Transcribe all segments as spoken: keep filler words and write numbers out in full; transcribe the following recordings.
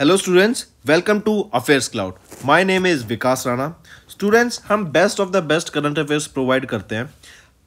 Hello students, welcome to affairs cloud. My name is Vikas Rana. Students, हम best of the best current affairs provide करते हैं।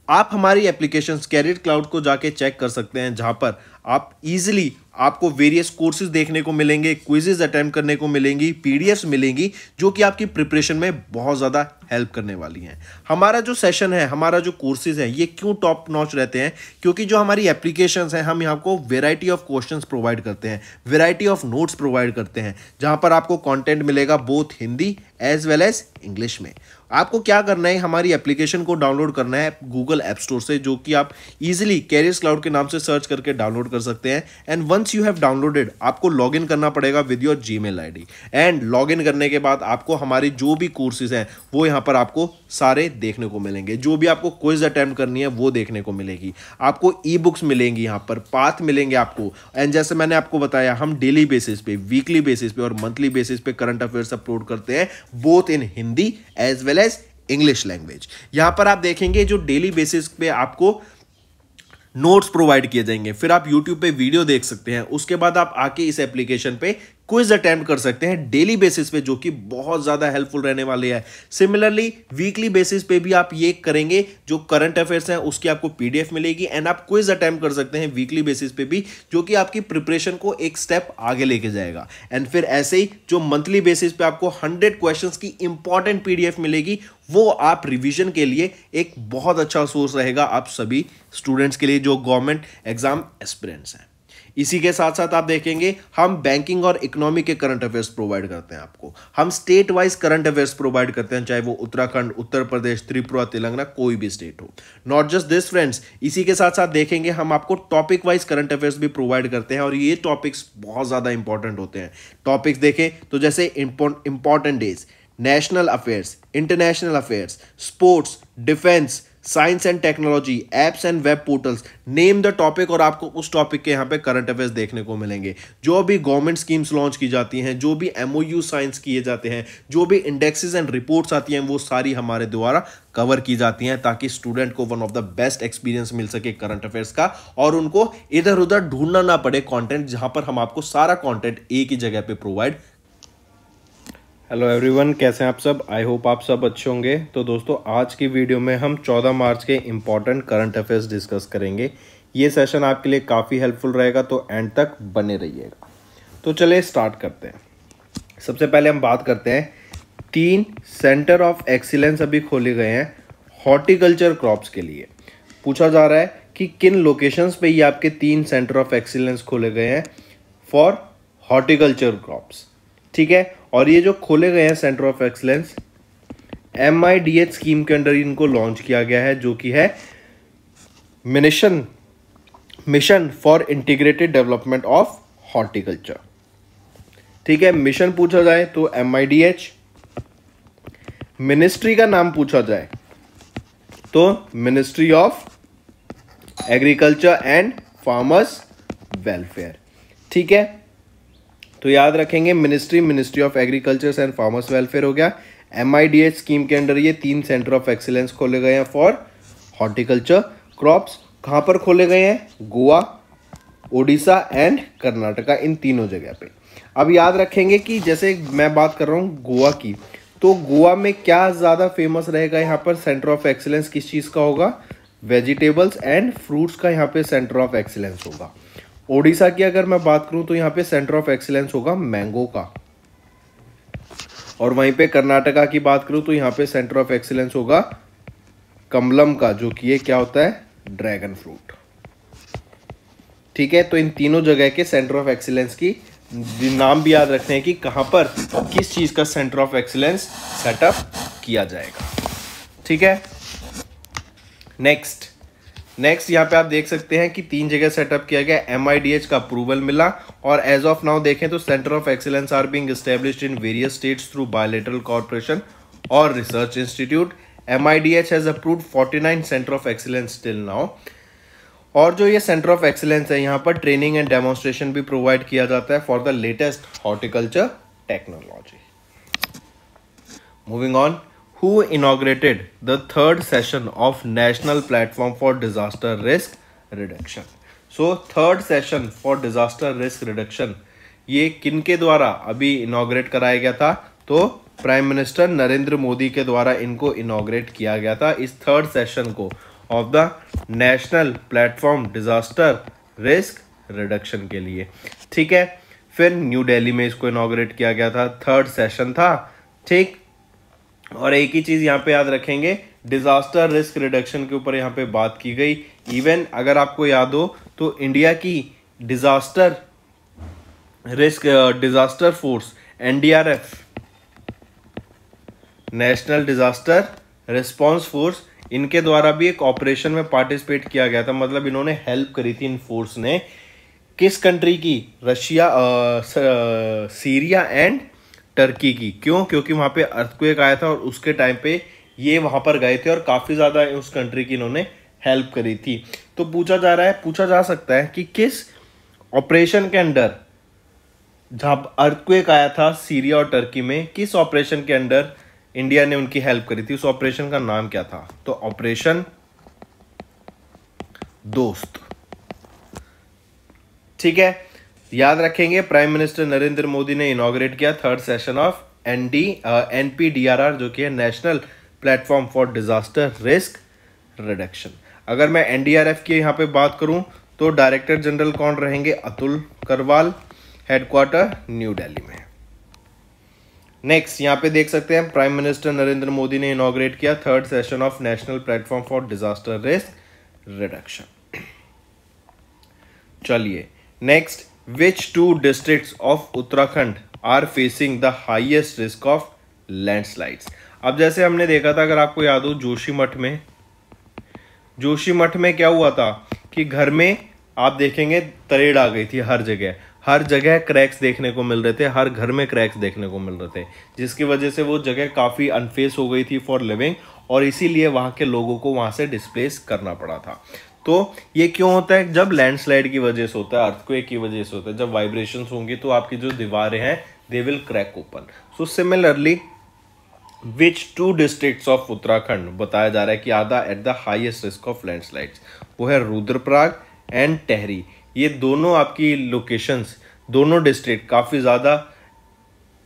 आप हमारी applications career cloud को जाके चेक कर सकते हैं, जहां पर आप इजीली आपको वेरियस कोर्सेज देखने को मिलेंगे, क्विजेज अटैम्प्ट करने को मिलेंगी, पीडीएफ्स मिलेंगी, जो कि आपकी प्रिपरेशन में बहुत ज़्यादा हेल्प करने वाली हैं। हमारा जो सेशन है, हमारा जो कोर्सेज है, ये क्यों टॉप नॉच रहते हैं? क्योंकि जो हमारी एप्लीकेशंस हैं, हम यहाँ को वेराइटी ऑफ क्वेश्चंस प्रोवाइड करते हैं, वेराइटी ऑफ नोट्स प्रोवाइड करते हैं, जहाँ पर आपको कॉन्टेंट मिलेगा both Hindi as well as English में। आपको क्या करना है, हमारी एप्लीकेशन को डाउनलोड करना है गूगल ऐप स्टोर से, जो कि आप इजिली कैरियर क्लाउड के नाम से सर्च करके डाउनलोड कर सकते हैं। And once you have downloaded, आपको लॉग इन करना पड़ेगा with your Gmail ID. And log in करने के बाद आपको हमारे जो भी कोर्सेज हैं वो यहाँ पर आपको सारे देखने को मिलेंगे। जो भी आपको क्विज अटैम्प्ट करनी है वो देखने को मिलेगी, आपको ई बुक्स मिलेंगी, यहाँ पर पाथ मिलेंगे आपको। एंड जैसे मैंने आपको बताया, हम डेली बेसिस पे, वीकली बेसिस पे और मंथली बेसिस पे करंट अफेयर्स अपलोड करते हैं, both in Hindi as well as English language. यहाँ पर आप देखेंगे जो डेली बेसिस पे आपको नोट्स प्रोवाइड किए जाएंगे, फिर आप यूट्यूब पे वीडियो देख सकते हैं, उसके बाद आप आके इस एप्लीकेशन पे क्विज अटैम्प्ट कर सकते हैं डेली बेसिस पे, जो कि बहुत ज़्यादा हेल्पफुल रहने वाली है। सिमिलरली वीकली बेसिस पे भी आप ये करेंगे, जो करंट अफेयर्स हैं उसकी आपको पीडीएफ मिलेगी एंड आप क्विज अटैम्प्ट कर सकते हैं वीकली बेसिस पे भी, जो कि आपकी प्रिपरेशन को एक स्टेप आगे लेके जाएगा। एंड फिर ऐसे ही जो मंथली बेसिस पे आपको हंड्रेड क्वेश्चंस की इंपॉर्टेंट पीडीएफ मिलेगी, वो आप रिविजन के लिए एक बहुत अच्छा सोर्स रहेगा आप सभी स्टूडेंट्स के लिए जो गवर्नमेंट एग्जाम एस्पिरेंट्स हैं। इसी के साथ साथ आप देखेंगे हम बैंकिंग और इकोनॉमी के करंट अफेयर्स प्रोवाइड करते हैं आपको। हम state wise current affairs provide करते हैं, चाहे वो उत्तराखंड, उत्तर प्रदेश, त्रिपुरा, तेलंगाना, कोई भी स्टेट हो। नॉट जस्ट दिस फ्रेंड्स, इसी के साथ साथ देखेंगे हम आपको टॉपिक वाइज करंट अफेयर्स भी प्रोवाइड करते हैं और ये टॉपिक्स बहुत ज़्यादा इंपॉर्टेंट होते हैं। टॉपिक्स देखें तो जैसे important days, national affairs, international affairs, sports, defence, science and technology, apps and web portals, name the topic और आपको उस टॉपिक के यहाँ पे करंट अफेयर्स देखने को मिलेंगे। जो भी गवर्नमेंट स्कीम्स लॉन्च की जाती हैं, जो भी एमओयू साइंस किए जाते हैं, जो भी इंडेक्सेस एंड रिपोर्ट्स आती हैं, वो सारी हमारे द्वारा कवर की जाती हैं, ताकि स्टूडेंट को one of the best experience मिल सके करंट अफेयर्स का और उनको इधर उधर ढूंढना ना पड़े कॉन्टेंट, जहाँ पर हम आपको सारा कॉन्टेंट एक ही जगह पर प्रोवाइड। हेलो एवरीवन, कैसे हैं आप सब? आई होप आप सब अच्छे होंगे। तो दोस्तों, आज की वीडियो में हम चौदह मार्च के इम्पॉर्टेंट करंट अफेयर्स डिस्कस करेंगे। ये सेशन आपके लिए काफ़ी हेल्पफुल रहेगा, तो एंड तक बने रहिएगा। तो चलिए स्टार्ट करते हैं। सबसे पहले हम बात करते हैं, तीन सेंटर ऑफ एक्सीलेंस अभी खोले गए हैं हॉर्टिकल्चर क्रॉप्स के लिए। पूछा जा रहा है कि किन लोकेशंस पे ये आपके तीन सेंटर ऑफ एक्सीलेंस खोले गए हैं फॉर हॉर्टिकल्चर क्रॉप्स, ठीक है। और ये जो खोले गए हैं centre of excellence, M I D H scheme के अंडर इनको लॉन्च किया गया है, जो कि है mission mission for integrated development of horticulture, ठीक है। मिशन पूछा जाए तो M I D H, ministry का नाम पूछा जाए तो ministry of agriculture and farmers welfare, ठीक है। तो याद रखेंगे ministry ministry of agriculture and farmers welfare हो गया। M I D H scheme के अंडर ये तीन सेंटर ऑफ एक्सीलेंस खोले गए हैं फॉर हॉर्टिकल्चर क्रॉप्स। कहाँ पर खोले गए हैं? गोवा, ओडिशा एंड कर्नाटका, इन तीनों जगह पे। अब याद रखेंगे कि जैसे मैं बात कर रहा हूँ गोवा की, तो गोवा में क्या ज़्यादा फेमस रहेगा, यहाँ पर सेंटर ऑफ एक्सीलेंस किस चीज़ का होगा? वेजिटेबल्स एंड फ्रूट्स का यहाँ पे सेंटर ऑफ एक्सीलेंस होगा। ओडिशा की अगर मैं बात करूं तो यहाँ पे सेंटर ऑफ एक्सीलेंस होगा मैंगो का, और वहीं पे कर्नाटका की बात करूं तो यहाँ पे सेंटर ऑफ एक्सीलेंस होगा कमलम का, जो कि ये क्या होता है? ड्रैगन फ्रूट, ठीक है। तो इन तीनों जगह के सेंटर ऑफ एक्सीलेंस की नाम भी याद रखते हैं कि कहाँ पर किस चीज का सेंटर ऑफ एक्सीलेंस सेटअप किया जाएगा, ठीक है। नेक्स्ट नेक्स्ट यहाँ पे आप देख सकते हैं कि तीन जगह सेटअप किया गया, एमआईडीएच का अप्रूवल मिला और एज ऑफ नाउ देखें तो centre of excellence are being established in various states through bilateral corporation और research institute. MIDH has approved forty nine centre of excellence till now. और जो ये सेंटर ऑफ एक्सीलेंस है, यहाँ पर ट्रेनिंग एंड डेमोन्स्ट्रेशन भी प्रोवाइड किया जाता है for the latest horticulture technology. Moving on, Who inaugurated the third session of National Platform for Disaster Risk Reduction? So third session for disaster risk reduction ये किनके द्वारा अभी इनॉग्रेट कराया गया था, तो प्राइम मिनिस्टर नरेंद्र मोदी के द्वारा इनको इनॉग्रेट किया गया था इस थर्ड सेशन को of the national platform disaster risk reduction के लिए। ठीक है, फिर न्यू दिल्ली में इसको इनॉग्रेट किया गया था, थर्ड सेशन था। ठीक, और एक ही चीज़ यहाँ पे याद रखेंगे, डिजास्टर रिस्क रिडक्शन के ऊपर यहाँ पे बात की गई। इवन अगर आपको याद हो तो इंडिया की disaster risk disaster force N D R F national disaster response force, इनके द्वारा भी एक ऑपरेशन में पार्टिसिपेट किया गया था। मतलब इन्होंने हेल्प करी थी इन फोर्स ने, किस कंट्री की, रशिया, आ, स, आ, सीरिया एंड टर्की की। क्यों? क्योंकि वहाँ पे अर्थक्वेक आया था और उसके टाइम पे ये वहाँ पर गए थे और काफ़ी ज़्यादा उस कंट्री की इन्होंने हेल्प करी थी। तो पूछा जा रहा है, पूछा जा सकता है कि किस ऑपरेशन के अंडर, जहाँ अर्थक्वेक आया था सीरिया और टर्की में, किस ऑपरेशन के अंडर इंडिया ने उनकी हेल्प करी थी, उस ऑपरेशन का नाम क्या था? तो ऑपरेशन दोस्त। ठीक है, याद रखेंगे, प्राइम मिनिस्टर नरेंद्र मोदी ने इनॉग्रेट किया third session of N D N P D R R, जो कि है national platform for disaster risk reduction. अगर मैं एन डी आर एफ की यहाँ पे बात करूँ तो डायरेक्टर जनरल कौन रहेंगे? अतुल करवाल, हेडक्वार्टर न्यू दिल्ली में। नेक्स्ट यहाँ पे देख सकते हैं, प्राइम मिनिस्टर नरेंद्र मोदी ने इनॉग्रेट किया third session of national platform for disaster risk reduction. चलिए next, which two districts of Uttarakhand are facing the highest risk of landslides. अब जैसे हमने देखा था, अगर आपको याद हो, जोशीमठ में जोशीमठ में क्या हुआ था कि घर में आप देखेंगे तरेड़ आ गई थी, हर जगह हर जगह क्रैक्स देखने को मिल रहे थे, हर घर में क्रैक्स देखने को मिल रहे थे, जिसकी वजह से वो जगह काफ़ी अनफेस हो गई थी फॉर लिविंग, और इसीलिए वहाँ के लोगों को वहाँ से डिस्प्लेस करना पड़ा था। तो ये क्यों होता है? जब लैंडस्लाइड की वजह से होता है, अर्थक्वेक की वजह से होता है, जब वाइब्रेशंस होंगी तो आपकी जो दीवारें हैं they will crack open. So similarly which two districts of Uttarakhand बताया जा रहा है कि आधा at the highest risk of landslides, वो है रुद्रप्रयाग एंड तेहरी। ये दोनों आपकी लोकेशंस, दोनों डिस्ट्रिक्ट काफ़ी ज़्यादा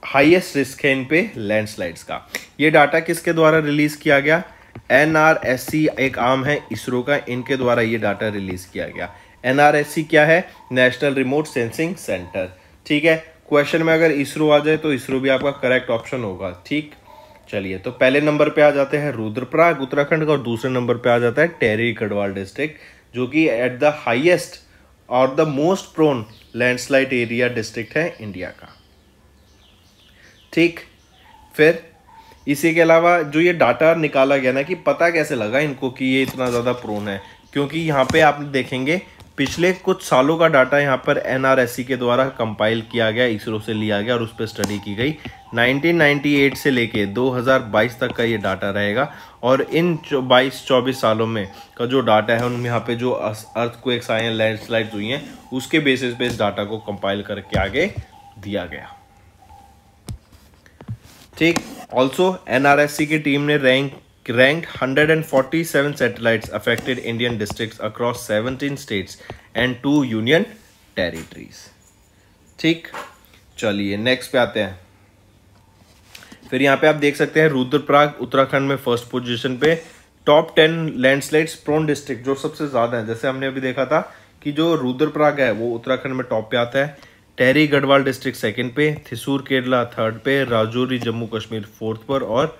हाईएस्ट रिस्क है इन पे लैंडस्लाइड्स का। ये डाटा किसके द्वारा रिलीज़ किया गया? एन आर एस सी एक आर्म है इसरो का, इनके द्वारा ये डाटा रिलीज़ किया गया। एन आर एस सी क्या है? National remote sensing centre. ठीक है, क्वेश्चन में अगर इसरो आ जाए तो इसरो भी आपका करेक्ट ऑप्शन होगा। ठीक, चलिए, तो पहले नंबर पे आ जाते हैं रुद्रप्रयाग उत्तराखंड का, और दूसरे नंबर पे आ जाता है तेहरी गढ़वाल डिस्ट्रिक्ट, जो कि एट द हाइएस्ट और the most prone landslide area district है इंडिया का। ठीक, फिर इसी के अलावा जो ये डाटा निकाला गया ना, कि पता कैसे लगा इनको कि ये इतना ज़्यादा प्रोन है, क्योंकि यहाँ पे आप देखेंगे पिछले कुछ सालों का डाटा यहाँ पर एन आर एस सी के द्वारा कंपाइल किया गया, इसरो से लिया गया और उस पर स्टडी की गई। नाइनटीन नाइंटी एट से लेके दो हज़ार बाईस तक का ये डाटा रहेगा, और इन बाईस चौबीस सालों में का जो डाटा है, उनमें यहाँ पे जो अर्थक्वेक्स आए हैं, लैंडस्लाइड्स हुई हैं, उसके बेसिस पे इस डाटा को कंपाइल करके आगे दिया गया। ठीक, also N R S C की टीम ने rank ranked one forty seven satellites affected Indian districts across seventeen states and two union territories. ठीक, चलिए नेक्स्ट पे आते हैं। फिर यहाँ पे आप देख सकते हैं रुद्रप्रयाग उत्तराखंड में फर्स्ट पोजीशन पे top ten landslides prone district, जो सबसे ज़्यादा है। जैसे हमने अभी देखा था कि जो रुद्रप्रयाग है वो उत्तराखंड में टॉप पे आता है, तेहरी गढ़वाल डिस्ट्रिक्ट सेकंड पे, थ्रिसूर केरला थर्ड पे, राजौरी जम्मू कश्मीर फोर्थ पर, और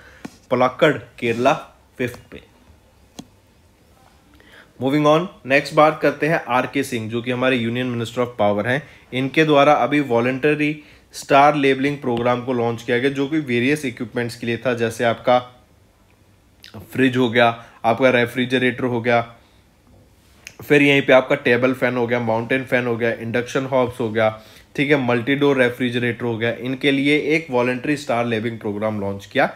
पलक्कड़ केरला फिफ्थ पे। मूविंग ऑन, नेक्स्ट बात करते हैं आर के सिंह, जो कि हमारे यूनियन मिनिस्टर ऑफ पावर हैं। इनके द्वारा अभी वॉलंटरी स्टार लेबलिंग प्रोग्राम को लॉन्च किया गया, जो कि वेरियस इक्विपमेंट्स के लिए था, जैसे आपका फ्रिज हो गया, आपका रेफ्रिजरेटर हो गया, फिर यहीं पे आपका टेबल फैन हो गया, माउंटेन फैन हो गया, इंडक्शन हॉब्स हो गया, ठीक है, मल्टी डोर रेफ्रिजरेटर हो गया। इनके लिए एक voluntary star labelling programme launch किया।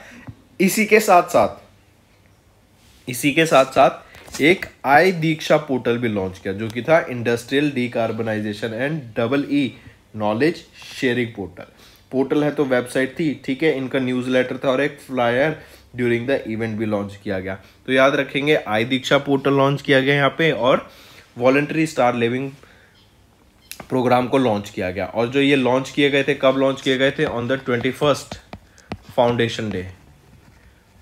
इसी के साथ साथ इसी के साथ साथ एक आई दीक्षा पोर्टल भी लॉन्च किया, जो कि था industrial decarbonisation and double E knowledge sharing portal. Portal है तो वेबसाइट थी, ठीक है, इनका न्यूज़लेटर था, और एक फ्लायर ड्यूरिंग द इवेंट भी लॉन्च किया गया। तो याद रखेंगे, आई दीक्षा पोर्टल लॉन्च किया गया यहाँ पे, और वॉलंटरी स्टार लिविंग प्रोग्राम को लॉन्च किया गया। और जो ये लॉन्च किए गए थे, कब लॉन्च किए गए थे? On the twenty first foundation day,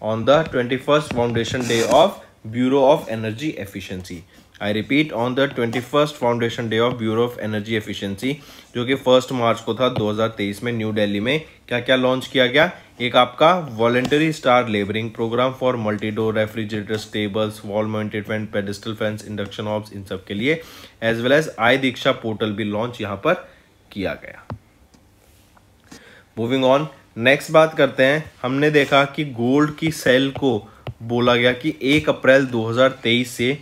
on the twenty first foundation day of bureau of energy efficiency. I repeat, on the twenty first foundation day of bureau of energy efficiency, जो कि first March को था दो हज़ार तेईस में new Delhi में। क्या क्या लॉन्च किया गया? एक आपका voluntary star labouring programme for multi door refrigerators, tables, wall mounted fan, pedestal fans, induction hobs, इन सब के लिए, as well as I Diksha portal भी लॉन्च यहाँ पर किया गया। मूविंग ऑन, नेक्स्ट बात करते हैं। हमने देखा कि गोल्ड की सेल को बोला गया कि एक अप्रैल दो हज़ार तेईस से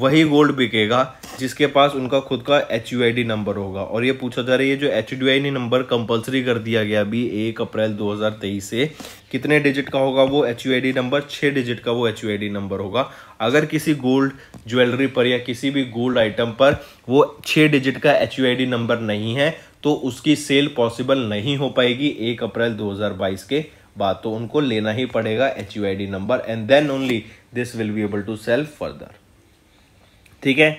वही गोल्ड बिकेगा जिसके पास उनका खुद का H U I D number होगा। और ये पूछा जा रहा है, ये जो H U I D number compulsory कर दिया गया अभी एक अप्रैल दो हज़ार तेईस से, कितने डिजिट का होगा वो H U I D number? छः डिजिट का वो H U I D number होगा। अगर किसी गोल्ड ज्वेलरी पर या किसी भी गोल्ड आइटम पर वो छः डिजिट का H U I D number नहीं है तो उसकी सेल पॉसिबल नहीं हो पाएगी एक अप्रैल दो हज़ार बाईस के बाद। तो उनको लेना ही पड़ेगा H U I D number, and then only this will be able to sell further. ठीक है,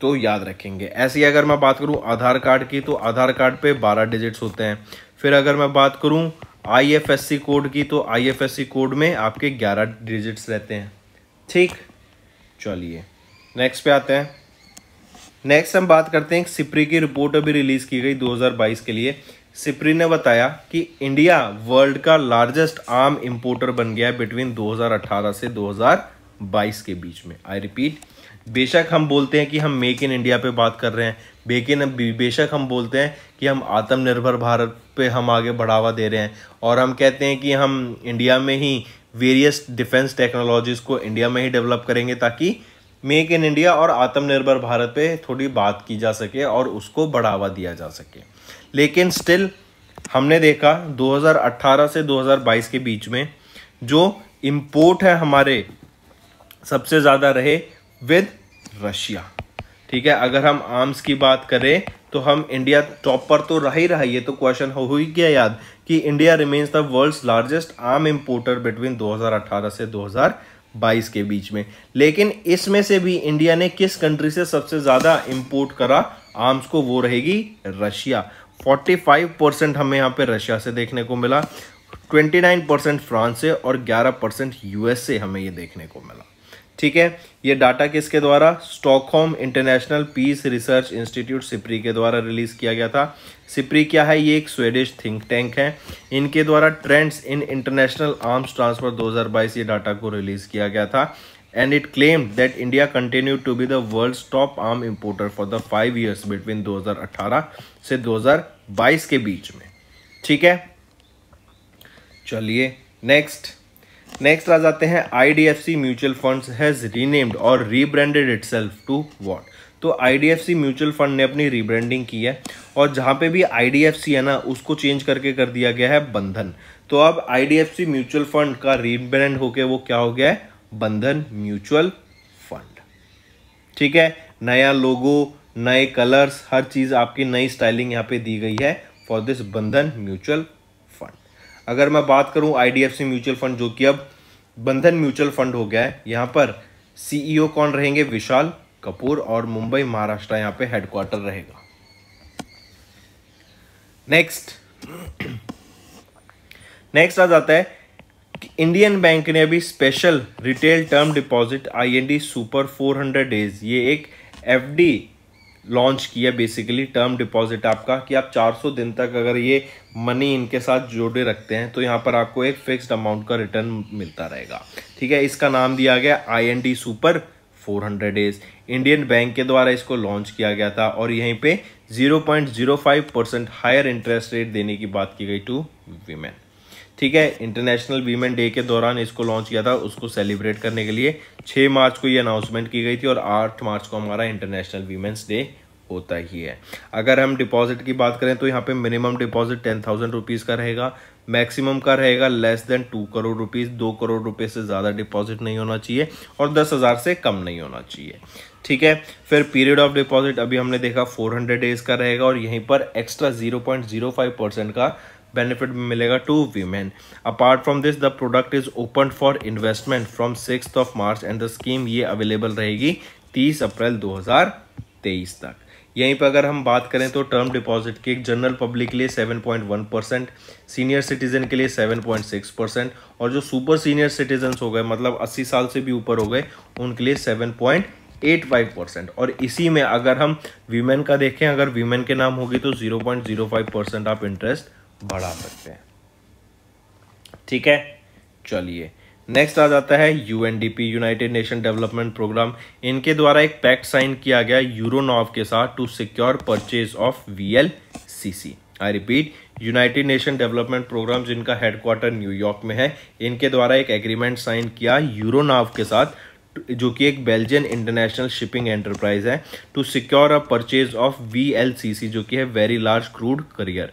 तो याद रखेंगे। ऐसे ही अगर मैं बात करूं आधार कार्ड की, तो आधार कार्ड पे बारह डिजिट्स होते हैं। फिर अगर मैं बात करूं आईएफएससी कोड की, तो आईएफएससी कोड में आपके ग्यारह डिजिट्स रहते हैं। ठीक, चलिए नेक्स्ट पे आते हैं। नेक्स्ट हम बात करते हैं, सिप्री की रिपोर्ट अभी रिलीज़ की गई दो हज़ार बाईस के लिए। सिप्री ने बताया कि इंडिया वर्ल्ड का लार्जेस्ट आर्म इम्पोर्टर बन गया बिटवीन दो हज़ार अठारह से दो हज़ार बाईस के बीच में। आई रिपीट, बेशक हम बोलते हैं कि हम मेक इन इंडिया पे बात कर रहे हैं, बेकिन बेशक हम बोलते हैं कि हम आत्मनिर्भर भारत पे हम आगे बढ़ावा दे रहे हैं, और हम कहते हैं कि हम इंडिया में ही वेरियस डिफेंस टेक्नोलॉजीज़ को इंडिया में ही डेवलप करेंगे ताकि मेक इन इंडिया और आत्मनिर्भर भारत पे थोड़ी बात की जा सके और उसको बढ़ावा दिया जा सके। लेकिन स्टिल हमने देखा दो हज़ार अट्ठारह से दो हज़ार बाईस के बीच में जो इम्पोर्ट है हमारे सबसे ज़्यादा रहे विद रशिया। ठीक है, अगर हम आर्म्स की बात करें तो हम इंडिया टॉप पर तो रह ही रहा है। ये तो क्वेश्चन हो ही गया याद कि India remains the world's largest arm importer between दो हज़ार अठारह से दो हज़ार बाईस के बीच में। लेकिन इसमें से भी इंडिया ने किस कंट्री से सबसे ज़्यादा इम्पोर्ट करा आर्म्स को? वो रहेगी रशिया। पैंतालीस परसेंट हमें यहाँ पे रशिया से देखने को मिला, उनतीस परसेंट फ्रांस से और ग्यारह परसेंट यूएस से हमें ये देखने को मिला। ठीक है, ये डाटा किसके द्वारा? Stockholm international Peace Research institute SIPRI के द्वारा रिलीज़ किया गया था। सिप्री क्या है? ये एक स्वीडिश थिंक टैंक है। इनके द्वारा trends in international arms transfer दो हज़ार बाईस ये डाटा को रिलीज़ किया गया था, and it claimed that India continue to be the world's top arm importer for the five years between दो हज़ार अठारह से दो हज़ार बाईस के बीच में। ठीक है, चलिए नेक्स्ट नेक्स्ट आ जाते हैं। IDFC mutual funds has renamed और रीब्रांडेड इटसेल्फ टू व्हाट? तो आईडीएफसी म्यूचुअल फंड ने अपनी रीब्रांडिंग की है, और जहाँ पे भी आईडीएफसी है ना उसको चेंज करके कर दिया गया है बंधन। तो अब आईडीएफसी म्यूचुअल फंड का रीब्रांड होके वो क्या हो गया है? बंधन म्यूचुअल फंड। ठीक है, नया लोगो, नए कलर्स, हर चीज़ आपकी नई स्टाइलिंग यहाँ पे दी गई है फॉर दिस बंधन म्यूचुअल। अगर मैं बात करूं आईडीएफसी म्यूचुअल फंड जो कि अब बंधन म्यूचुअल फंड हो गया है, यहाँ पर सीईओ कौन रहेंगे? विशाल कपूर, और मुंबई महाराष्ट्र यहाँ पे हेडक्वार्टर रहेगा। नेक्स्ट नेक्स्ट आ जाता है कि इंडियन बैंक ने अभी special retail term deposit IND super four hundred days, ये एक एफडी लॉन्च किया। बेसिकली टर्म डिपॉजिट आपका कि आप चार सौ दिन तक अगर ये मनी इनके साथ जोड़े रखते हैं तो यहाँ पर आपको एक फिक्स्ड अमाउंट का रिटर्न मिलता रहेगा। ठीक है, इसका नाम दिया गया IND super four hundred days. Indian bank के द्वारा इसको लॉन्च किया गया था, और यहीं पे zero point zero five percent higher interest rate देने की बात की गई टू वीमेन। ठीक है, इंटरनेशनल वीमेन डे के दौरान इसको लॉन्च किया था, उसको सेलिब्रेट करने के लिए छह मार्च को ये अनाउंसमेंट की गई थी, और आठ मार्च को हमारा इंटरनेशनल वीमेंस डे होता ही है। अगर हम डिपॉजिट की बात करें तो यहाँ पे minimum deposit ten thousand rupees का रहेगा, मैक्सिमम का रहेगा less than two crore rupees. दो करोड़ रुपये से ज़्यादा डिपॉजिट नहीं होना चाहिए, और दस हज़ार से कम नहीं होना चाहिए। ठीक है, फिर पीरियड ऑफ डिपॉजिट अभी हमने देखा फोर हंड्रेड डेज़ का रहेगा, और यहीं पर extra zero point zero five percent का बेनिफिट मिलेगा to women. Apart from this the product is open for investment from six of March, and the scheme ये अवेलेबल रहेगी तीस अप्रैल दो हज़ार तेईस तक। यहीं पर अगर हम बात करें तो टर्म डिपॉजिट की जनरल पब्लिक के लिए सात पॉइंट एक परसेंट, सीनियर सिटीजन के लिए सात पॉइंट छह परसेंट और जो सुपर सीनियर सिटीजन्स हो गए मतलब अस्सी साल से भी ऊपर हो गए उनके लिए सात पॉइंट पचासी परसेंट। और इसी में अगर हम वीमेन का देखें, अगर वीमेन के नाम होगी तो zero point zero five percent आप इंटरेस्ट बढ़ा सकते हैं। ठीक है, चलिए नेक्स्ट आ जाता है UNDP, United Nation development Programme. इनके द्वारा एक पैक्ट साइन किया गया यूरोनाव के साथ to secure purchase of V L C C. I repeat, United Nation development Programme जिनका हेडक्वार्टर न्यूयॉर्क में है, इनके द्वारा एक एग्रीमेंट साइन किया यूरोनाव के साथ जो कि एक बेल्जियन इंटरनेशनल शिपिंग एंटरप्राइज है to secure a purchase of V L C C जो कि है very large crude carrier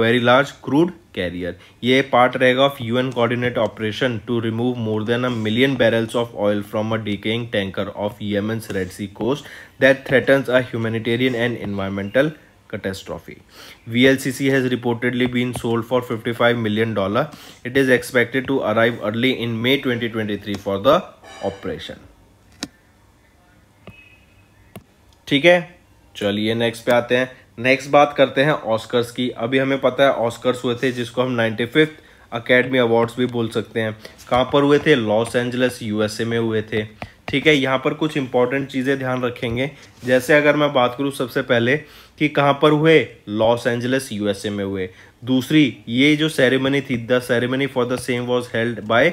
very large crude carrier. ये पार्ट रहेगा of UN coordinate operation to remove more than a million barrels of oil from a decaying tanker of Yemen's Red Sea coast that threatens a humanitarian and environmental catastrophe. V L C C has reportedly been sold for fifty-five million dollars. It is expected to arrive early in May twenty twenty-three for the operation. ठीक है, चलिए next पे आते हैं। Next बात करते हैं Oscars की। अभी हमें पता है ऑस्कर्स हुए थे जिसको हम नाइंटी फिफ्थ अकेडमी अवार्ड्स भी बोल सकते हैं। कहाँ पर हुए थे? लॉस एंजल्स यूएसए में हुए थे। ठीक है, यहाँ पर कुछ इंपॉर्टेंट चीज़ें ध्यान रखेंगे। जैसे अगर मैं बात करूँ सबसे पहले कि कहाँ पर हुए, लॉस एंजल्स यूएसए में हुए। दूसरी, ये जो सेरेमनी थी, the ceremony for the same was held by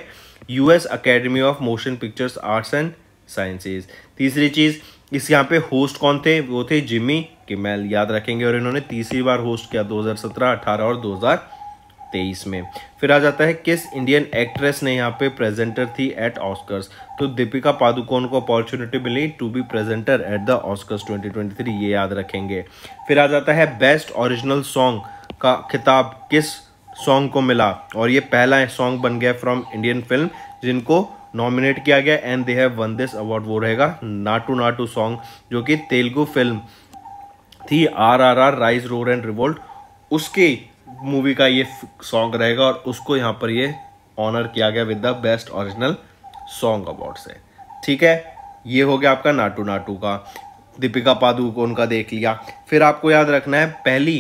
US Academy of Motion Pictures Arts and Sciences. तीसरी चीज़, इस यहाँ पे होस्ट कौन थे? वो थे जिमी किमेल, याद रखेंगे। और इन्होंने तीसरी बार होस्ट किया दो हज़ार सत्रह, अठारह और दो हज़ार तेईस में। फिर आ जाता है किस इंडियन एक्ट्रेस ने यहाँ पे प्रेजेंटर थी एट ऑस्कर्स? तो दीपिका पादुकोण को अपॉर्चुनिटी मिली to be presenter at the Oscars twenty twenty three, ये याद रखेंगे। फिर आ जाता है बेस्ट ओरिजिनल सॉन्ग का खिताब किस सॉन्ग को मिला? और ये पहला सॉन्ग बन गया फ्रॉम इंडियन फिल्म जिनको नॉमिनेट किया गया and they have won this award. वो रहेगा नाटू नाटू सॉन्ग जो कि तेलुगु फिल्म थी R R R rise roar and revolt, उसकी मूवी का ये सॉन्ग रहेगा और उसको यहाँ पर ये ऑनर किया गया with the best original song award से। ठीक है, ये हो गया आपका नाटू नाटू का, दीपिका पादुकोण का देख लिया। फिर आपको याद रखना है पहली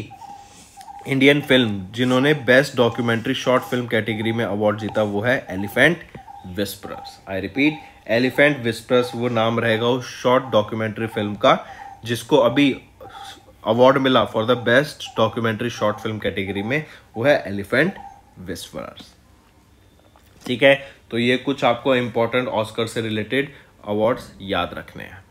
इंडियन फिल्म जिन्होंने best documentary short film category में अवार्ड जीता वो है elephant whispers. I repeat, elephant whispers वो नाम रहेगा उस शॉर्ट डॉक्यूमेंट्री फिल्म का जिसको अभी अवार्ड मिला for the best documentary short film category में, वो है एलिफेंट विस्पर्स। ठीक है, तो ये कुछ आपको इंपॉर्टेंट ऑस्कर से रिलेटेड अवार्ड्स याद रखने हैं।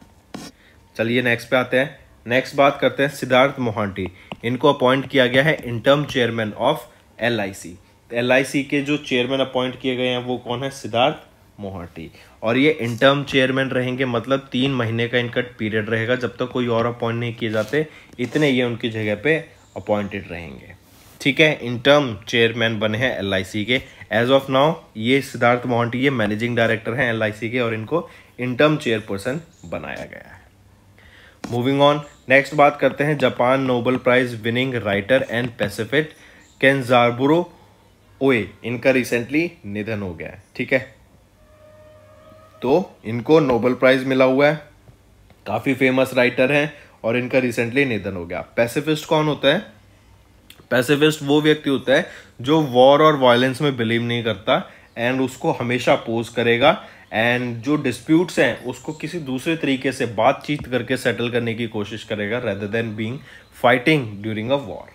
चलिए नेक्स्ट पे आते हैं। नेक्स्ट बात करते हैं सिद्धार्थ मोहंटी। इनको अपॉइंट किया गया है interim chairman of L I C. L I C के जो चेयरमैन अपॉइंट किए गए हैं वो कौन है? सिद्धार्थ मोहंटी। और ये इंटर्म चेयरमैन रहेंगे, मतलब तीन महीने का इनका पीरियड रहेगा जब तक तो कोई और अपॉइंट नहीं किए जाते, इतने ये उनकी जगह पे अपॉइंटेड रहेंगे। ठीक है, इंटर्म चेयरमैन बने हैं एल आई सी के। एज ऑफ नाउ ये सिद्धार्थ मोहंटी ये मैनेजिंग डायरेक्टर हैं एल आई सी के और इनको इंटर्म चेयरपर्सन बनाया गया है। मूविंग ऑन, नेक्स्ट बात करते हैं Japan Nobel prize winning writer and pacifist Kenzaburo Oe. इनका रिसेंटली निधन हो गया है। ठीक है, तो इनको नोबेल प्राइज मिला हुआ है, काफ़ी फेमस राइटर हैं और इनका रिसेंटली निधन हो गया। पैसिफिस्ट कौन होता है? पैसिफिस्ट वो व्यक्ति होता है जो वॉर और वायलेंस में बिलीव नहीं करता एंड उसको हमेशा अपोज करेगा एंड जो डिस्प्यूट्स हैं उसको किसी दूसरे तरीके से बातचीत करके सेटल करने की कोशिश करेगा rather than being fighting during a war.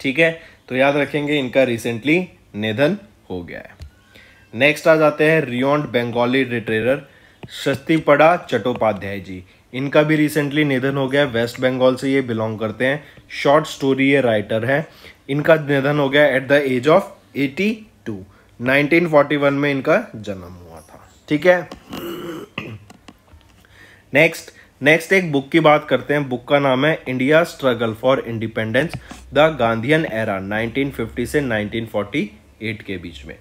ठीक है, तो याद रखेंगे इनका रिसेंटली निधन हो गया है। नेक्स्ट आ जाते हैं रियोंड बंगाली लिटरेचर शक्तिपड़ा चट्टोपाध्याय जी। इनका भी रिसेंटली निधन हो गया, वेस्ट बंगाल से ये बिलोंग करते हैं, शॉर्ट स्टोरी ये राइटर हैं। इनका निधन हो गया at the age of eighty two, nineteen forty one में इनका जन्म हुआ था। ठीक है, नेक्स्ट नेक्स्ट एक बुक की बात करते हैं। बुक का नाम है India struggle for independence the Gandhian era nineteen fifty से नाइनटीन फोर्टी एट के बीच में।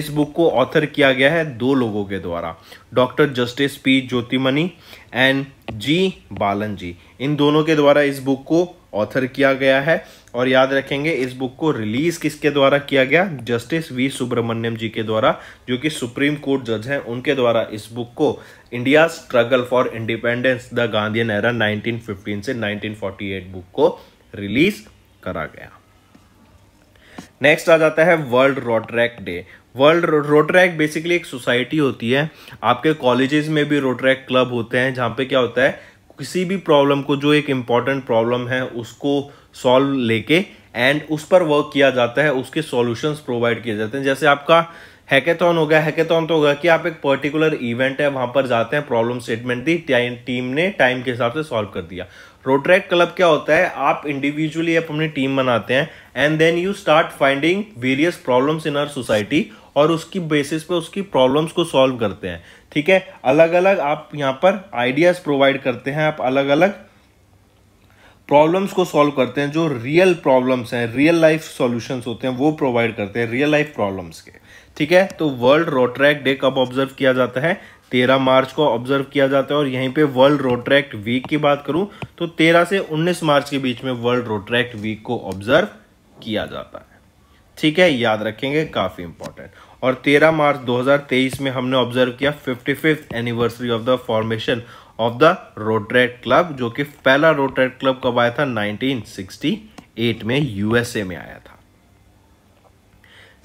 इस बुक को ऑथर किया गया है दो लोगों के द्वारा, doctor justice P Jyothimani and G Balan ji. इन दोनों के द्वारा इस बुक को ऑथर किया गया है और याद रखेंगे इस बुक को रिलीज किसके द्वारा किया गया, जस्टिस वी सुब्रमण्यम जी के द्वारा, जो कि सुप्रीम कोर्ट जज हैं, उनके द्वारा इस बुक को India struggle for independence the Gandhian era nineteen fifteen से नाइनटीन फोर्टी एट बुक को रिलीज करा गया। नेक्स्ट आ जाता है world Rotaract day. World Rotaract basically एक सोसाइटी होती है, आपके कॉलेजेस में भी रोटरैक्ट क्लब होते हैं, जहाँ पे क्या होता है किसी भी प्रॉब्लम को, जो एक इम्पॉर्टेंट प्रॉब्लम है उसको सॉल्व लेके एंड उस पर वर्क किया जाता है, उसके सॉल्यूशंस प्रोवाइड किए जाते हैं। जैसे आपका हैकेथॉन हो गया, हैकेथॉन तो होगा कि आप एक पर्टिकुलर इवेंट है वहाँ पर जाते हैं, प्रॉब्लम स्टेटमेंट दी, टीम ने टाइम के हिसाब से सॉल्व कर दिया। रोटरैक्ट क्लब क्या होता है, आप इंडिविजुअली आप अपनी टीम बनाते हैं and then you start finding various problems in our society और उसकी बेसिस पे उसकी प्रॉब्लम्स को सॉल्व करते हैं। ठीक है, अलग अलग आप यहाँ पर आइडियाज प्रोवाइड करते हैं, आप अलग अलग प्रॉब्लम्स को सॉल्व करते हैं, जो रियल प्रॉब्लम्स हैं, रियल लाइफ सॉल्यूशंस होते हैं वो प्रोवाइड करते हैं रियल लाइफ प्रॉब्लम्स के। ठीक है, तो वर्ल्ड रोटरैक्ट डे कब ऑब्जर्व किया जाता है, तेरह मार्च को ऑब्जर्व किया जाता है। और यहीं पे वर्ल्ड रोटरैक्ट वीक की बात करूं तो तेरह से उन्नीस मार्च के बीच में वर्ल्ड रोटरैक्ट वीक को ऑब्जर्व किया जाता है। ठीक है, याद रखेंगे, काफी इंपॉर्टेंट। और तेरह मार्च दो हज़ार तेईस में हमने ऑब्जर्व किया fifty fifth anniversary of the formation of the Rotaract club, जो कि पहला रोटरैक्ट क्लब कब आया था, नाइनटीन सिक्सटी एट में यूएसए में आया था।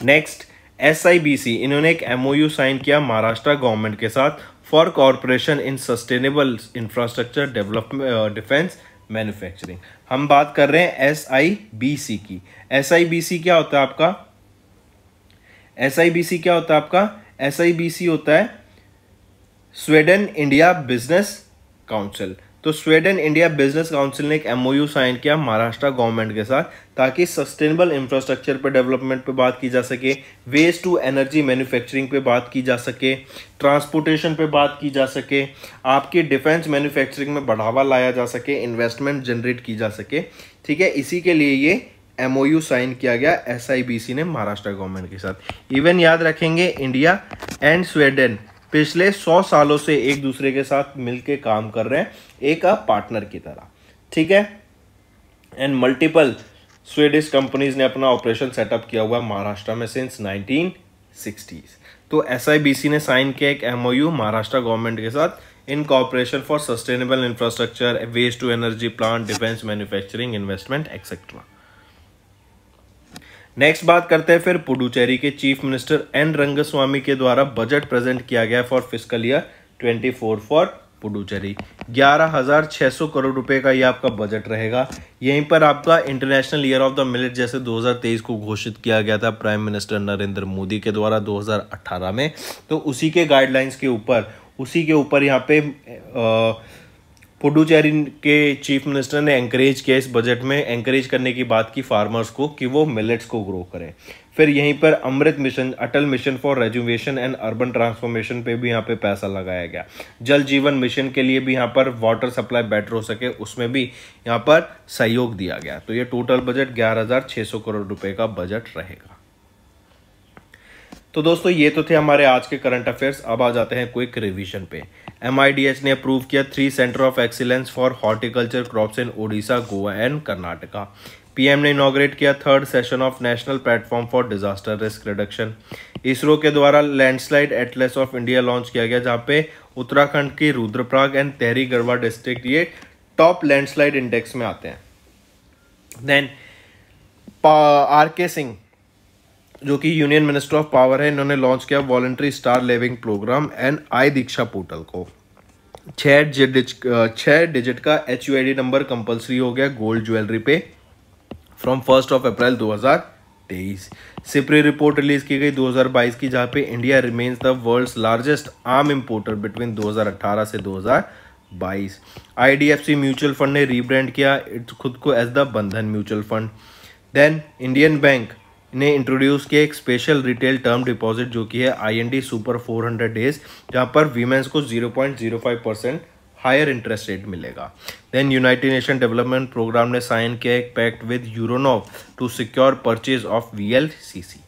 Next S I B C, इन्होंने एक एमओयू साइन किया महाराष्ट्र गवर्नमेंट के साथ for corporation in sustainable infrastructure development defence manufacturing. हम बात कर रहे हैं एस आई बी सी की। एस आई बी सी क्या होता है आपका, एस आई बी सी क्या होता है आपका, एस आई बी सी होता है स्वीडन इंडिया बिजनेस काउंसिल। तो स्वीडन इंडिया बिजनेस काउंसिल ने एक एमओयू साइन किया महाराष्ट्र गवर्नमेंट के साथ ताकि सस्टेनेबल इंफ्रास्ट्रक्चर पर डेवलपमेंट पे बात की जा सके, वेस्ट टू एनर्जी मैन्युफैक्चरिंग पे बात की जा सके, ट्रांसपोर्टेशन पे बात की जा सके, आपके डिफेंस मैन्युफैक्चरिंग में बढ़ावा लाया जा सके, इन्वेस्टमेंट जनरेट की जा सके। ठीक है, इसी के लिए ये एमओयू साइन किया गया एस आई बी सी ने महाराष्ट्र गवर्नमेंट के साथ। इवन याद रखेंगे इंडिया एंड स्वीडन पिछले सौ सालों से एक दूसरे के साथ मिलके काम कर रहे हैं, एक आप पार्टनर की तरह। ठीक है, एंड मल्टीपल स्वीडिश कंपनीज ने अपना ऑपरेशन सेटअप किया हुआ महाराष्ट्र में सिंस नाइनटीन सिक्सटीज़। तो एस आई बी सी ने साइन किया एक एमओयू महाराष्ट्र गवर्नमेंट के साथ in corporation for sustainable infrastructure, waste to energy plant, defence manufacturing, investment etcetera. Next बात करते हैं फिर पुडुचेरी के चीफ मिनिस्टर एन रंगस्वामी के द्वारा बजट प्रेजेंट किया गया for fiscal year twenty four for Puducherry. ग्यारह हज़ार छह सौ करोड़ रुपए का ये आपका बजट रहेगा। यहीं पर आपका international year of the millet जैसे दो हज़ार तेईस को घोषित किया गया था प्राइम मिनिस्टर नरेंद्र मोदी के द्वारा दो हज़ार अठारह में, तो उसी के गाइडलाइंस के ऊपर उसी के ऊपर यहाँ पे आ, पुडुचेरी के चीफ मिनिस्टर ने एंकरेज किया, इस बजट में एंकरेज करने की बात की फार्मर्स को कि वो मिलेट्स को ग्रो करें। फिर यहीं पर अमृत mission, Atal mission for rejuvenation and urban transformation पे भी यहाँ पे पैसा लगाया गया। जल जीवन मिशन के लिए भी यहाँ पर वाटर सप्लाई बेटर हो सके उसमें भी यहाँ पर सहयोग दिया गया। तो ये टोटल बजट ग्यारह हज़ार छः सौ करोड़ रुपये का बजट रहेगा। तो दोस्तों ये तो थे हमारे आज के करंट अफेयर्स। अब आ जाते हैं क्विक रिवीजन पे। एम आई डी एच ने अप्रूव किया three centre of excellence for horticulture crops in Odisha, Goa and Karnataka. P M ने इनॉग्रेट किया third session of national platform for disaster risk reduction. ISRO के द्वारा landslide atlas of India launch किया गया, जहाँ पे उत्तराखंड की रुद्रप्रयाग एंड तेहरी गढ़वाल डिस्ट्रिक्ट ये टॉप लैंडस्लाइड इंडेक्स में आते हैं। देन आर के सिंह जो कि यूनियन मिनिस्टर ऑफ पावर है, इन्होंने लॉन्च किया voluntary star living programme and I Diksha portal को। छः डिजिट छः डिजिट का H U I D number compulsory हो गया गोल्ड ज्वेलरी पे फ्रॉम फर्स्ट ऑफ अप्रैल दो हज़ार तेईस। सिप्री रिपोर्ट रिलीज की गई दो हज़ार बाईस की, जहाँ पे India remains the world's largest arm importer between दो हज़ार अठारह से दो हज़ार बाईस। I D F C mutual fund ने रीब्रांड किया खुद को as the Bandhan mutual fund. Then Indian bank ने इंट्रोड्यूस किया एक स्पेशल रिटेल टर्म डिपॉजिट जो कि है I N D super four hundred days, जहां पर वीमेंस को zero point zero five percent higher interest rate मिलेगा। Then United Nation development programme ने साइन किया एक pact with Euronav to secure purchase of V L C C.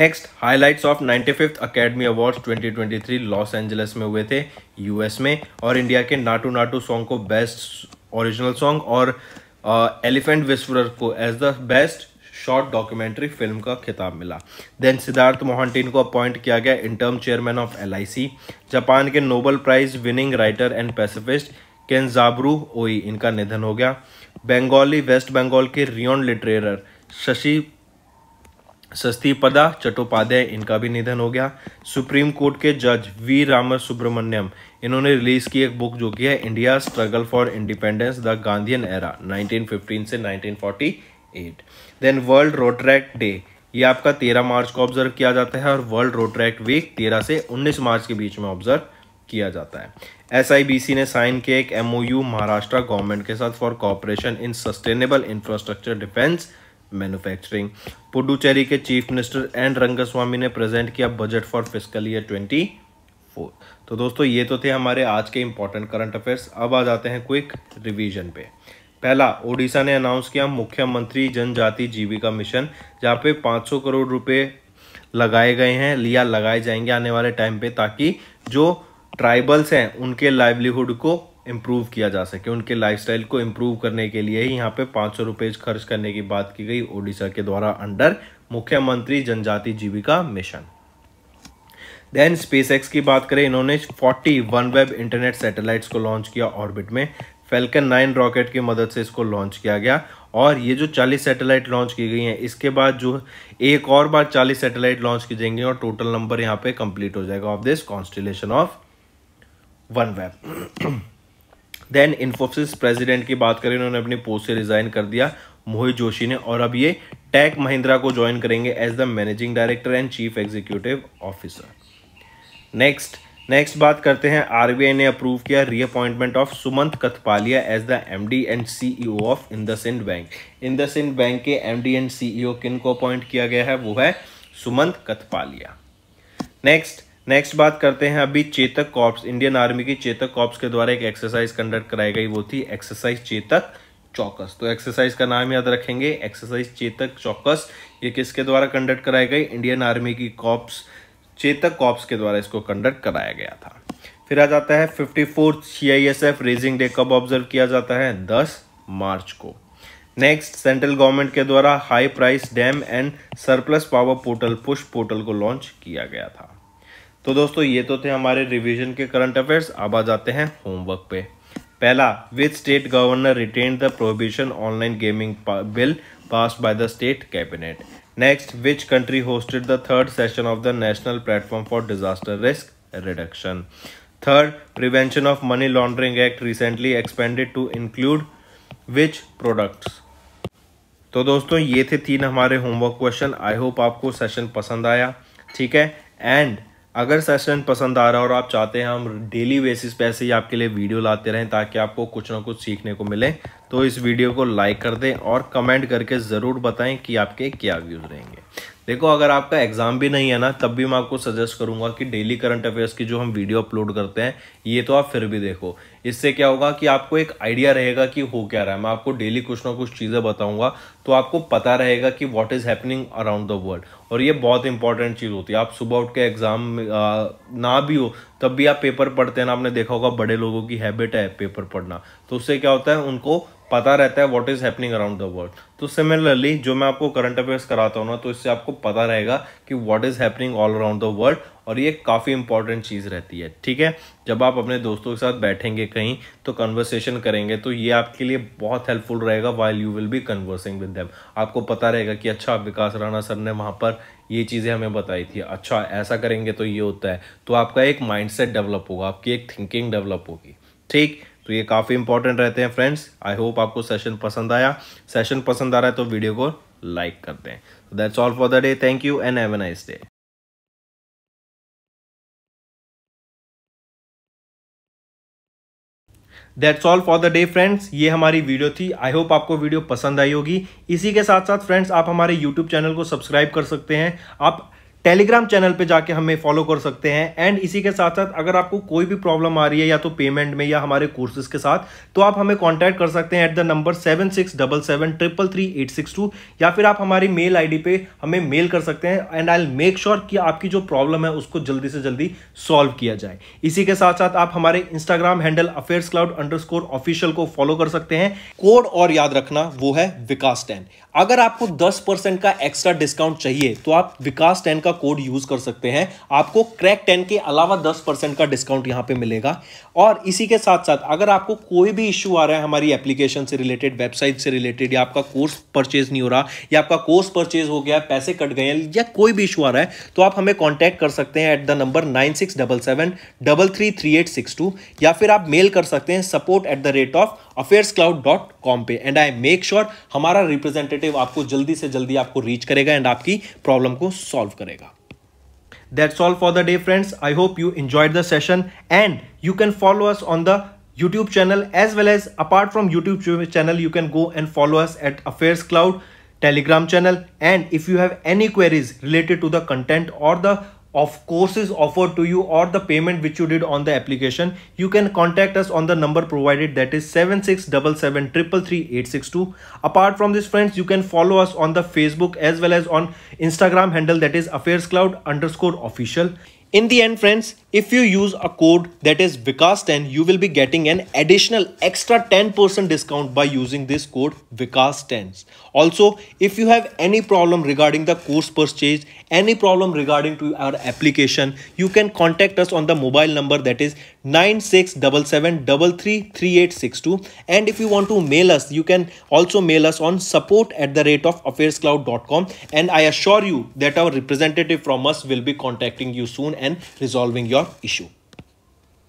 Next highlights of ninety fifth Academy awards twenty twenty three Los Angeles में हुए थे, US में, और India के Naatu Naatu song को बेस्ट ओरिजिनल सॉन्ग और एलिफेंट विस्परर को as the best short documentary film का खिताब मिला। देन सिद्धार्थ मोहंटी को अपॉइंट किया गया interim chairman of L I C. Japan के Nobel prize winning writer and pacifist Kenzaburo Oe, इनका निधन हो गया। बंगाली वेस्ट बंगाल के रियोन लिटरेटर शशि सस्तीपदा चट्टोपाध्याय, इनका भी निधन हो गया। सुप्रीम कोर्ट के जज वी सुब्रमण्यम, इन्होंने रिलीज की एक बुक जो कि है India struggle for independence the Gandhian era nineteen fifteen से nineteen forty eight. Then world Rotaract day, ये आपका तेरह मार्च को ऑब्जर्व किया जाता है और वर्ल्ड रोटरैक्ट वीक तेरह से उन्नीस मार्च के बीच में ऑब्जर्व किया जाता है। एस आई बी सी ने साइन किया एक M O U Maharashtra government के साथ for cooperation in sustainable infrastructure defence manufacturing. Puducherry के चीफ मिनिस्टर एन रंगस्वामी ने प्रेजेंट किया budget for fiscal year twenty four. तो दोस्तों ये तो थे हमारे आज के इंपॉर्टेंट करंट अफेयर्स। अब आ जाते हैं क्विक रिवीजन पे। पहला, ओडिशा ने अनाउंस किया मुख्यमंत्री जनजाति जीविका मिशन, जहाँ पे पाँच सौ करोड़ रुपए लगाए गए हैं लिया लगाए जाएंगे आने वाले टाइम पे, ताकि जो ट्राइबल्स हैं उनके लाइवलीहुड को इम्प्रूव किया जा सके। उनके लाइफस्टाइल को इम्प्रूव करने के लिए ही यहाँ पे पाँच सौ रुपये खर्च करने की बात की गई ओडिशा के द्वारा अंडर मुख्यमंत्री जनजाति जीविका मिशन। देन स्पेसएक्स की बात करें, इन्होंने forty one web internet satellites को लॉन्च किया ऑर्बिट में। फैल्कन नाइन रॉकेट की मदद से इसको लॉन्च किया गया और ये जो चालीस सैटेलाइट लॉन्च की गई हैं, इसके बाद जो एक और बार चालीस सैटेलाइट लॉन्च की जाएंगी और टोटल नंबर यहाँ पे कंप्लीट हो जाएगा of this constellation of OneWeb. Then Infosys president की बात करें, इन्होंने अपनी पोस्ट से रिजाइन कर दिया मोहित जोशी ने, और अब ये टेक महिंद्रा को ज्वाइन करेंगे as the managing director and chief executive officer. Next next बात करते हैं, आर बी आई ने अप्रूव किया reappointment of Sumant Kathpalia as the M D and C E O of IndusInd bank. IndusInd bank के M D and C E O किन को appoint किया गया है, वो है सुमंत कथपालिया। नेक्स्ट नेक्स्ट बात करते हैं, अभी चेतक कॉर्प्स, इंडियन आर्मी की चेतक कॉर्प्स के द्वारा एक एक्सरसाइज कंडक्ट कराई गई, वो थी एक्सरसाइज चेतक चौकस। तो एक्सरसाइज का नाम याद रखेंगे, एक्सरसाइज चेतक चौकस। ये किसके द्वारा कंडक्ट कराई गई, इंडियन आर्मी की कॉर्प्स चेतक कॉर्प्स के द्वारा इसको कंडक्ट कराया गया था। फिर आ जाता है fifty fourth C I S F raising day कब ऑब्जर्व किया जाता है, दस मार्च को। नेक्स्ट, सेंट्रल गवर्नमेंट के द्वारा high price DAM and surplus power portal push portal को लॉन्च किया गया था। तो दोस्तों ये तो थे हमारे रिवीजन के करंट अफेयर्स। अब आ जाते हैं होमवर्क पे। पहला, which state governor retain the prohibition online gaming bill pass by the state cabinet. Next, which country hosted the third session of the national platform for disaster risk reduction. Third, prevention of money laundering act recently expanded to include which products. तो दोस्तों ये थे तीन हमारे homework question. I hope आपको session पसंद आया, ठीक है। एंड अगर सेशन पसंद आ रहा है और आप चाहते हैं हम डेली बेसिस पे ऐसे ही आपके लिए वीडियो लाते रहें ताकि आपको कुछ ना कुछ सीखने को मिले, तो इस वीडियो को लाइक कर दें और कमेंट करके ज़रूर बताएं कि आपके क्या व्यूज़ रहेंगे। देखो, अगर आपका एग्ज़ाम भी नहीं है ना, तब भी मैं आपको सजेस्ट करूंगा कि डेली करंट अफेयर्स की जो हम वीडियो अपलोड करते हैं ये तो आप फिर भी देखो। इससे क्या होगा कि आपको एक आइडिया रहेगा कि हो क्या रहा है। मैं आपको डेली कुछ ना कुछ चीज़ें बताऊंगा तो आपको पता रहेगा कि what is happening around the world, और ये बहुत इंपॉर्टेंट चीज़ होती है। आप सुबह उठ के एग्ज़ाम ना भी हो तब भी आप पेपर पढ़ते हैं ना, आपने देखा होगा बड़े लोगों की हैबिट है पेपर पढ़ना, तो उससे क्या होता है उनको पता रहता है what is happening around the world. तो सिमिलरली जो मैं आपको करंट अफेयर्स कराता हूँ ना, तो इससे आपको पता रहेगा कि what is happening all around the world, और ये काफ़ी इंपॉर्टेंट चीज़ रहती है, ठीक है। जब आप अपने दोस्तों के साथ बैठेंगे कहीं तो कन्वर्सेशन करेंगे तो ये आपके लिए बहुत हेल्पफुल रहेगा। While you will be conversing with them, आपको पता रहेगा कि अच्छा विकास राणा सर ने वहाँ पर ये चीज़ें हमें बताई थी, अच्छा ऐसा करेंगे तो ये होता है। तो आपका एक माइंडसेट डेवलप होगा, आपकी एक थिंकिंग डेवलप होगी, ठीक। तो ये काफ़ी इंपॉर्टेंट रहते हैं फ्रेंड्स। आई होप आपको सेशन पसंद आया। सेशन पसंद आ रहा है तो वीडियो को लाइक कर दें। That's all for the day. Thank you and have a nice day. That's all for the day friends, ये हमारी वीडियो थी। आई होप आपको वीडियो पसंद आई होगी। इसी के साथ साथ फ्रेंड्स आप हमारे यूट्यूब चैनल को सब्सक्राइब कर सकते हैं। आप टेलीग्राम चैनल पे जाके हमें फॉलो कर सकते हैं। एंड इसी के साथ साथ अगर आपको कोई भी प्रॉब्लम आ रही है या तो पेमेंट में या हमारे कोर्सेज के साथ, तो आप हमें कांटेक्ट कर सकते हैं at the number seven six double seven triple three eight six two, या फिर आप हमारी मेल आईडी पे हमें मेल कर सकते हैं। And I will make sure कि आपकी जो प्रॉब्लम है उसको जल्दी से जल्दी सॉल्व किया जाए। इसी के साथ साथ आप हमारे Instagram handle affairs cloud underscore स्कोर ऑफिशियल को फॉलो कर सकते हैं। कोड और याद रखना वो है विकास टेन। अगर आपको दस परसेंट का एक्स्ट्रा डिस्काउंट चाहिए तो आप विकास टेन का कोड यूज कर सकते हैं। आपको क्रैक टेन के अलावा दस परसेंट का डिस्काउंट यहां पे मिलेगा। और इसी के साथ साथ अगर आपको कोई भी इश्यू आ रहा है हमारी एप्लीकेशन से रिलेटेड, वेबसाइट से रिलेटेड, या आपका कोर्स परचेज नहीं हो रहा, या आपका कोर्स परचेज हो गया, पैसे कट गए, या कोई भी इश्यू आ रहा है, तो आप हमें कॉन्टैक्ट कर सकते हैं at the number nine six double seven double three three eight six two, या फिर आप मेल कर सकते हैं support at the rate of affairs cloud dot com पे। एंड आई मेक श्योर हमारा रिप्रेजेंटेटिव आपको जल्दी से जल्दी आपको रीच करेगा एंड आपकी प्रॉब्लम को सॉल्व करेगा। That's all for the day friends. I hope you enjoyed the session and you can follow us on the YouTube channel as well as apart from YouTube channel you can go and follow us at affairs cloud Telegram channel. And if you have any queries related to the content और the of courses offered to you or the payment which you did on the application, you can contact us on the number provided, that is seven six double seven triple three eight six two. Apart from this friends, you can follow us on the Facebook as well as on Instagram handle, that is affairscloud underscore official. In the end friends, if you use a code that is Vikas ten, you will be getting an additional extra ten percent discount by using this code Vikas ten. Also, if you have any problem regarding the course purchase, any problem regarding to our application, you can contact us on the mobile number, that is nine six seven seven double three three eight six two. And if you want to mail us, you can also mail us on support at the rate of affairscloud dot com. And I assure you that our representative from us will be contacting you soon and resolving your issue.